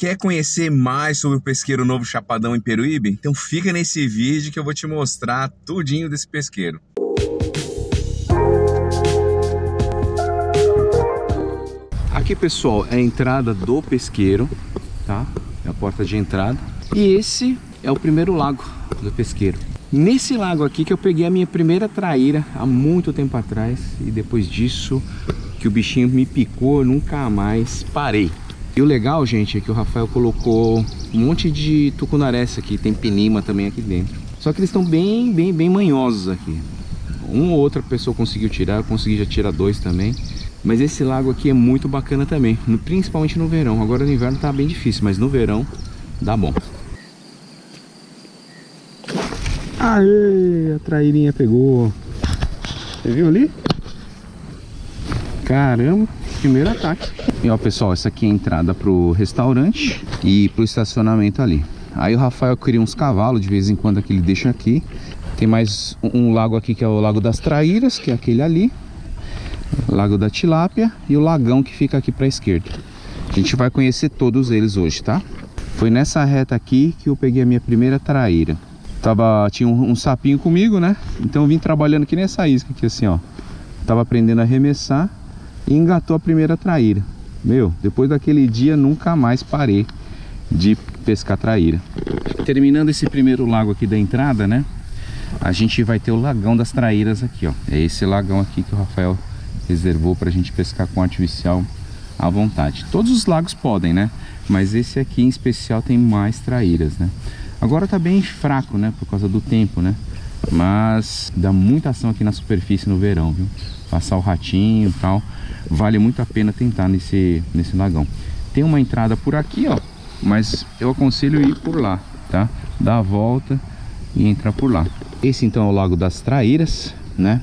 Quer conhecer mais sobre o pesqueiro Novo Chapadão em Peruíbe? Então fica nesse vídeo que eu vou te mostrar tudinho desse pesqueiro. Aqui, pessoal, é a entrada do pesqueiro, tá? É a porta de entrada. E esse é o primeiro lago do pesqueiro. Nesse lago aqui que eu peguei a minha primeira traíra há muito tempo atrás, e depois disso que o bichinho me picou, eu nunca mais parei. E o legal, gente, é que o Rafael colocou um monte de tucunarés aqui, tem pinima também aqui dentro. Só que eles estão bem manhosos aqui. Uma ou outra pessoa conseguiu tirar, eu consegui já tirar dois também. Mas esse lago aqui é muito bacana também, principalmente no verão. Agora no inverno tá bem difícil, mas no verão dá bom. Aê, a trairinha pegou. Você viu ali? Caramba, primeiro ataque. E ó, pessoal, essa aqui é a entrada pro restaurante e pro estacionamento ali. Aí o Rafael cria uns cavalos de vez em quando que ele deixa aqui. Tem mais um lago aqui que é o Lago das Traíras, que é aquele ali. Lago da Tilápia e o lagão que fica aqui pra esquerda. A gente vai conhecer todos eles hoje, tá? Foi nessa reta aqui que eu peguei a minha primeira traíra. Tinha um sapinho comigo, né? Então eu vim trabalhando que nem essa isca aqui assim, ó. Tava aprendendo a arremessar e engatou a primeira traíra. Meu, depois daquele dia nunca mais parei de pescar traíra. Terminando esse primeiro lago aqui da entrada, né? A gente vai ter o Lagão das Traíras aqui, ó. É esse lagão aqui que o Rafael reservou pra gente pescar com artificial à vontade. Todos os lagos podem, né? Mas esse aqui em especial tem mais traíras, né? Agora tá bem fraco, né? Por causa do tempo, né? Mas dá muita ação aqui na superfície no verão, viu? Passar o ratinho e tal. Vale muito a pena tentar nesse lagão. Tem uma entrada por aqui, ó. Mas eu aconselho ir por lá, tá? Dar a volta e entrar por lá. Esse então é o Lago das Traíras, né?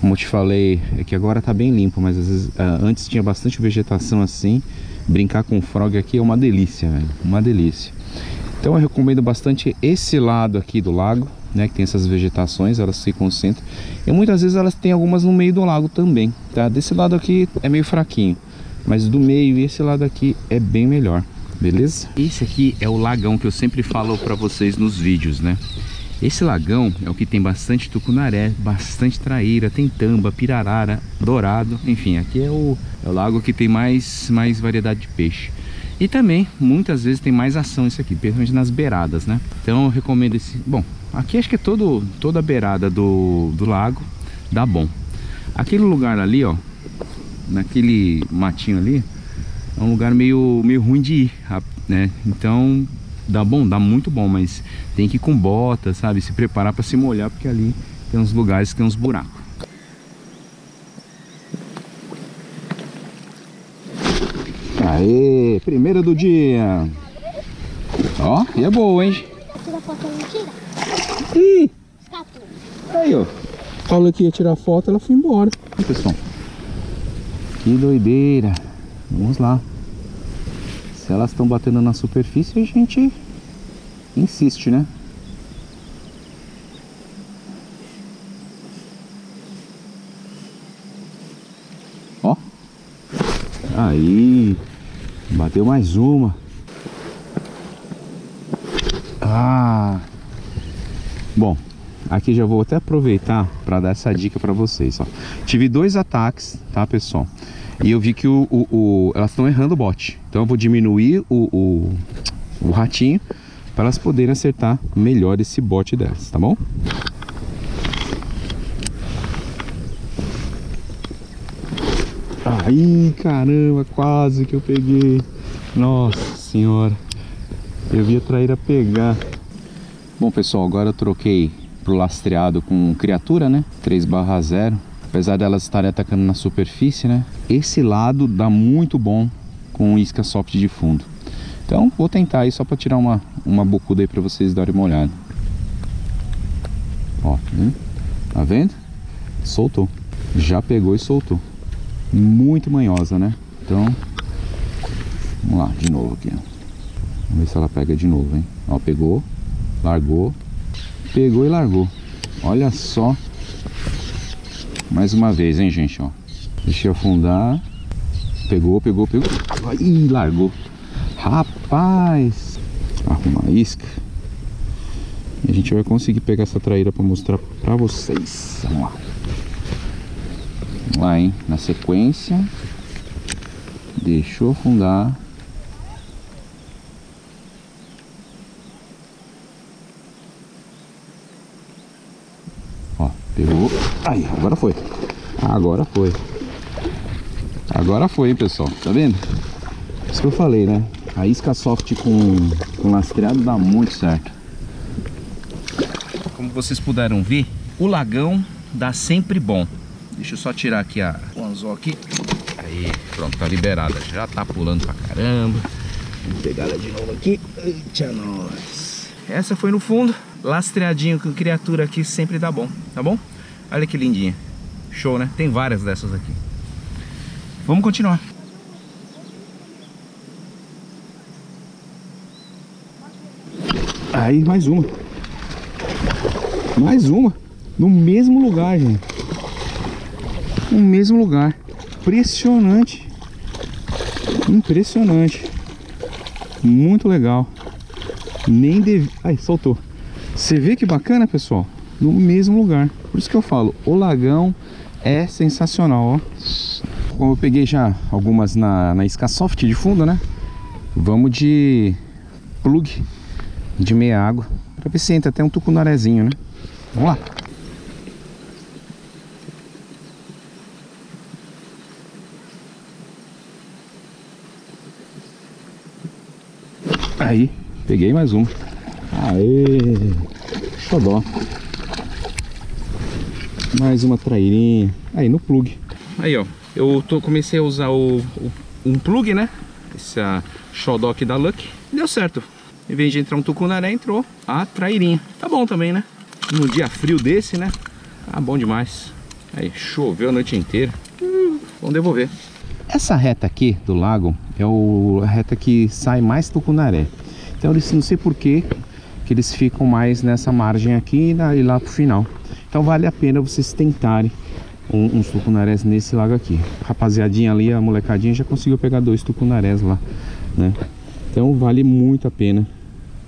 Como eu te falei, é que agora tá bem limpo, mas às vezes, antes tinha bastante vegetação assim. Brincar com frog aqui é uma delícia, velho. Uma delícia. Então eu recomendo bastante esse lado aqui do lago, né? Que tem essas vegetações, elas se concentram. E muitas vezes elas têm algumas no meio do lago também, tá? Desse lado aqui é meio fraquinho, mas do meio e esse lado aqui é bem melhor, beleza? Esse aqui é o lagão que eu sempre falo pra vocês nos vídeos, né? Esse lagão é o que tem bastante tucunaré, bastante traíra, tem tamba, pirarara, dourado, enfim, aqui é o lago que tem mais variedade de peixe. E também, muitas vezes, tem mais ação isso aqui, principalmente nas beiradas, né? Então eu recomendo esse... Bom, aqui acho que é toda a beirada do lago, dá bom. Aquele lugar ali, ó, naquele matinho ali, é um lugar meio ruim de ir, né? Então... Dá bom? Dá muito bom, mas tem que ir com bota, sabe? Se preparar para se molhar, porque ali tem uns lugares que tem uns buracos. Aê! Primeira do dia! Ó, e é boa, hein? Ih! Aí, ó. Falou que ia tirar foto, ela foi embora. Olha, pessoal. Que doideira! Vamos lá. Se elas estão batendo na superfície, a gente insiste, né? Ó. Aí. Bateu mais uma. Ah. Bom, aqui já vou até aproveitar para dar essa dica para vocês, ó. Tive dois ataques, tá, pessoal? E eu vi que elas estão errando o bote. Então eu vou diminuir o ratinho para elas poderem acertar melhor esse bote delas, tá bom? Ai, caramba, quase que eu peguei. Nossa senhora. Eu vi a traíra pegar. Bom, pessoal, agora eu troquei pro lastreado com criatura, né? 3/0. Apesar delas estarem atacando na superfície, né? Esse lado dá muito bom com isca soft de fundo. Então vou tentar aí só para tirar uma bocuda aí para vocês darem uma olhada. Ó, tá vendo? Soltou. Já pegou e soltou. Muito manhosa, né? Então, vamos lá, de novo aqui. Ó. Vamos ver se ela pega de novo, hein? Ó, pegou, largou, pegou e largou. Olha só. Mais uma vez, hein, gente, ó. Deixei afundar. Pegou, pegou, pegou. Ih, largou. Rapaz, arruma a isca e a gente vai conseguir pegar essa traíra para mostrar para vocês. Vamos lá. Vamos lá, hein? Na sequência. Deixou afundar. Ó, pegou. Aí, agora foi. Agora foi. Agora foi, hein, pessoal. Tá vendo? Isso que eu falei, né? A isca soft com lastreado dá muito certo. Como vocês puderam ver, o lagão dá sempre bom. Deixa eu só tirar aqui o anzol aqui. Aí, pronto, tá liberada. Já tá pulando pra caramba. Vou pegar ela de novo aqui. Eita, nós. Essa foi no fundo. Lastreadinho com criatura aqui sempre dá bom, tá bom? Olha que lindinha. Show, né? Tem várias dessas aqui. Vamos continuar. Aí, mais uma. Mais uma. No mesmo lugar, gente. No mesmo lugar. Impressionante, impressionante, muito legal. Nem devia. Aí, soltou. Você vê que bacana, pessoal? No mesmo lugar. Por isso que eu falo, o lagão é sensacional, ó. Como eu peguei já algumas na isca soft de fundo, né? Vamos de plug de meia água para ver se entra até um tucunarezinho, né? Vamos lá. Aí, peguei mais um. Aê, xodó. Mais uma trairinha. Aí, no plug. Aí, ó. Eu comecei a usar um plug, né? Esse xodó aqui da Luck. Deu certo. Em vez de entrar um tucunaré, entrou a trairinha. Tá bom também, né? Num dia frio desse, né? Tá bom demais. Aí, choveu a noite inteira. Vamos devolver. Essa reta aqui do lago é a reta que sai mais tucunaré. Então eles, não sei por que eles ficam mais nessa margem aqui e lá pro final. Então vale a pena vocês tentarem uns tucunarés nesse lago aqui. Rapaziadinha ali, a molecadinha já conseguiu pegar 2 tucunarés lá, né? Então vale muito a pena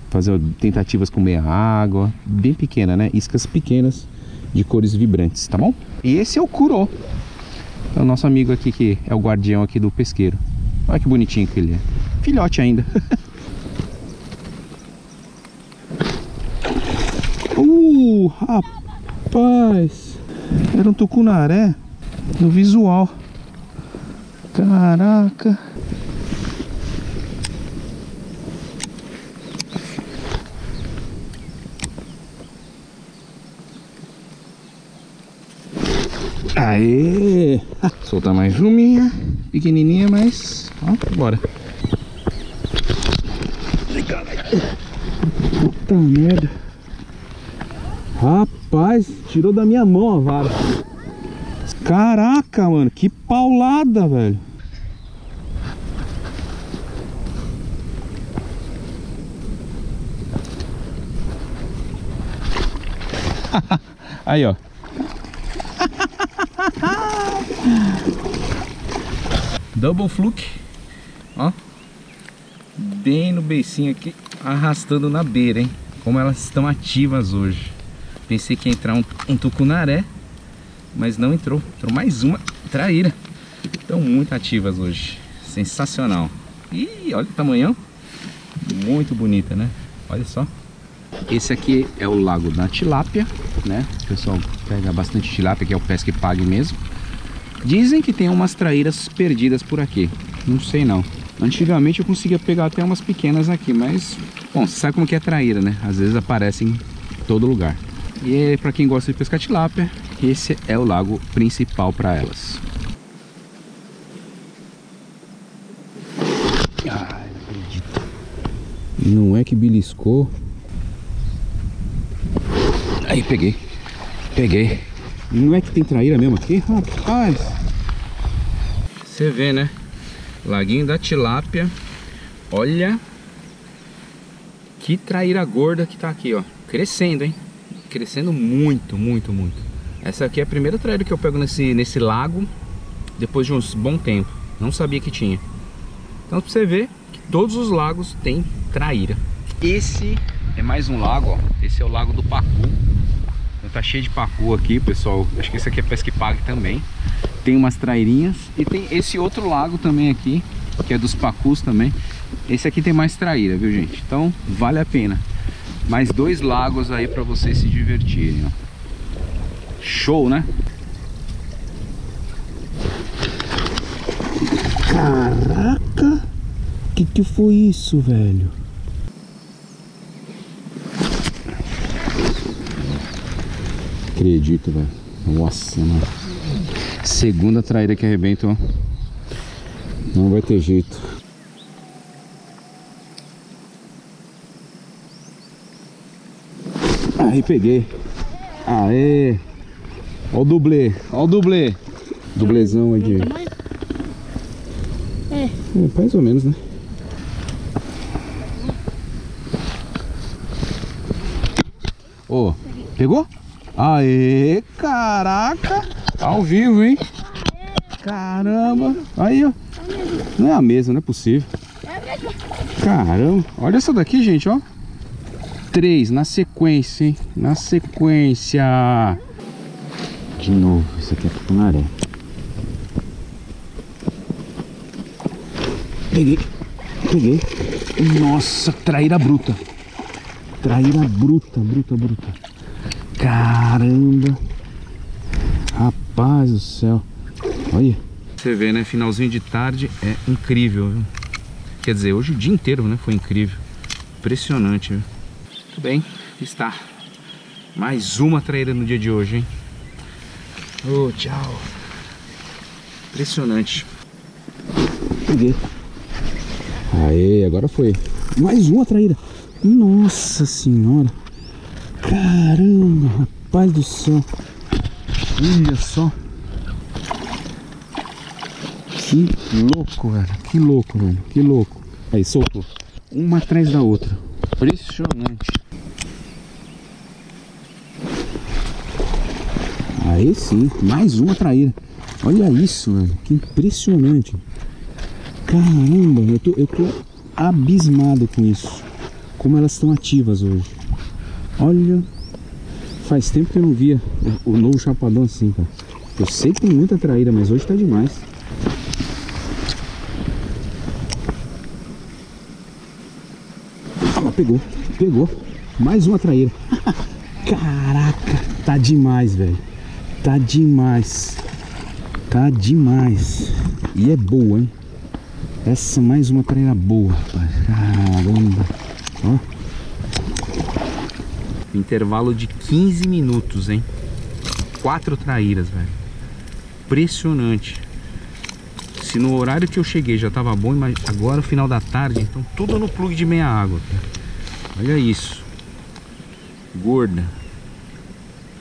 fazer tentativas com meia água, bem pequena, né? Iscas pequenas de cores vibrantes, tá bom? E esse é o curô. É o nosso amigo aqui que é o guardião aqui do pesqueiro. Olha que bonitinho que ele é. Filhote ainda. Rapaz. Era um tucunaré no visual. Caraca. Aê! Soltar mais uma, pequenininha, mas... Ó, bora. Puta merda. Rapaz, tirou da minha mão a vara. Caraca, mano, que paulada, velho. Aí, ó. Double fluke, ó, bem no beicinho aqui, arrastando na beira, hein? Como elas estão ativas hoje. Pensei que ia entrar um tucunaré, mas não entrou. Entrou mais uma traíra. Estão muito ativas hoje. Sensacional. E olha o tamanhão. Muito bonita, né? Olha só. Esse aqui é o lago da tilápia, né? O pessoal pega bastante tilápia, que é o pesca e pague mesmo. Dizem que tem umas traíras perdidas por aqui. Não sei não. Antigamente eu conseguia pegar até umas pequenas aqui, mas... Bom, você sabe como que é traíra, né? Às vezes aparecem em todo lugar. E para quem gosta de pescar tilápia, esse é o lago principal para elas. Ah, não acredito. Não é que beliscou. Aí, peguei. Peguei. Não é que tem traíra mesmo aqui? Rapaz! Você vê, né? Laguinho da tilápia. Olha que traíra gorda que tá aqui, ó. Crescendo, hein? Crescendo muito, muito, muito. Essa aqui é a primeira traíra que eu pego nesse lago depois de um bom tempo. Não sabia que tinha. Então pra você ver que Todos os lagos têm traíra. Esse é mais um lago, ó. Esse é o lago do pacu. Então tá cheio de pacu aqui, pessoal. Acho que esse aqui é pesca e pague também. Tem umas trairinhas. E tem esse outro lago também aqui, que é dos pacus também. Esse aqui tem mais traíra, viu, gente? Então vale a pena. Mais dois lagos aí pra vocês se divertirem, ó. Show, né? Caraca! Que foi isso, velho? Acredito, velho. Nossa, mano. Segunda traíra que arrebentou. Não vai ter jeito. Aí peguei. Aê! Ó o dublê, ó o dublê. Dublezão aqui. É, mais ou menos, né? Ô, pegou? Aê, caraca! Ao vivo, hein? Caramba! Aí, ó. Não é a mesma, não é possível. Caramba! Olha essa daqui, gente, ó. 3 na sequência, hein? Na sequência. De novo, isso aqui é tucunaré. Peguei, peguei. Nossa, traíra bruta. Traíra bruta, bruta, bruta. Caramba. Rapaz do céu. Olha. Você vê, né? Finalzinho de tarde é incrível, viu? Quer dizer, hoje o dia inteiro, né? Foi incrível. Impressionante, viu? Muito bem, está. Mais uma traíra no dia de hoje, hein? Oh, tchau. Impressionante. Peguei. Aê, agora foi. Mais uma traíra. Nossa senhora. Caramba, rapaz do céu. Olha só. Que louco, velho. Que louco, mano. Que louco. Aí, soltou. Uma atrás da outra. Impressionante. Aí sim, mais uma traíra. Olha isso, velho. Que impressionante. Caramba, eu tô abismado com isso. Como elas estão ativas hoje. Olha, faz tempo que eu não via o Novo Chapadão assim, cara. Eu sei que tem muita traíra, mas hoje tá demais. Ah, mas pegou, pegou. Mais uma traíra. Caraca, tá demais, velho. Tá demais. Tá demais. E é boa, hein? Essa mais uma traíra boa, rapaz. Caramba. Ó. Intervalo de 15 minutos, hein? 4 traíras, velho. Impressionante. Se no horário que eu cheguei já tava bom, mas agora o final da tarde, então tudo no plugue de meia água, cara. Olha isso. Gorda.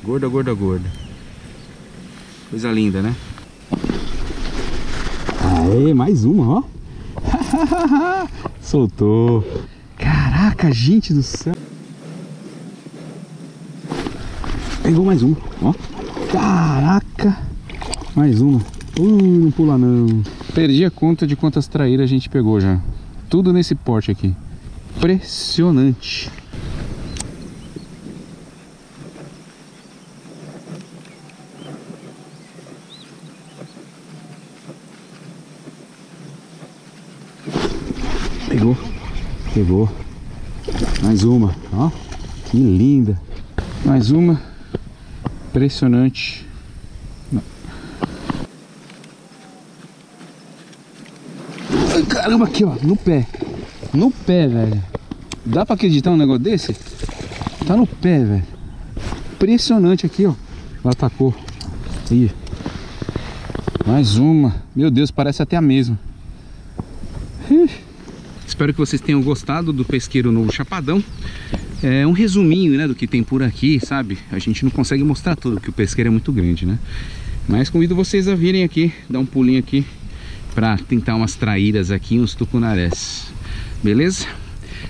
Gorda, gorda, gorda. Coisa linda, né? Aê, mais uma, ó. Soltou. Caraca, gente do céu. Pegou mais uma, ó. Caraca. Mais uma. Não pula não. Perdi a conta de quantas traíras a gente pegou já. Tudo nesse porte aqui. Impressionante. Pegou, pegou. Mais uma, ó. Que linda. Mais uma. Impressionante. Não. Caramba, aqui, ó. No pé. No pé, velho. Dá pra acreditar um negócio desse? Tá no pé, velho. Impressionante aqui, ó. Ela atacou. Ih. Mais uma. Meu Deus, parece até a mesma. Espero que vocês tenham gostado do pesqueiro Novo Chapadão. É um resuminho, né, do que tem por aqui, sabe? A gente não consegue mostrar tudo, porque o pesqueiro é muito grande, né? Mas convido vocês a virem aqui, dar um pulinho aqui, pra tentar umas traíras aqui, uns tucunarés. Beleza?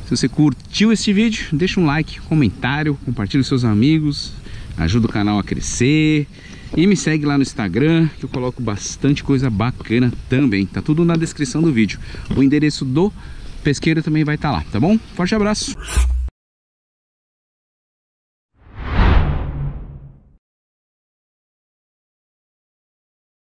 Se você curtiu este vídeo, deixa um like, comentário, compartilha com seus amigos, ajuda o canal a crescer. E me segue lá no Instagram, que eu coloco bastante coisa bacana também. Tá tudo na descrição do vídeo. O endereço do pesqueiro também vai estar lá, tá bom? Forte abraço!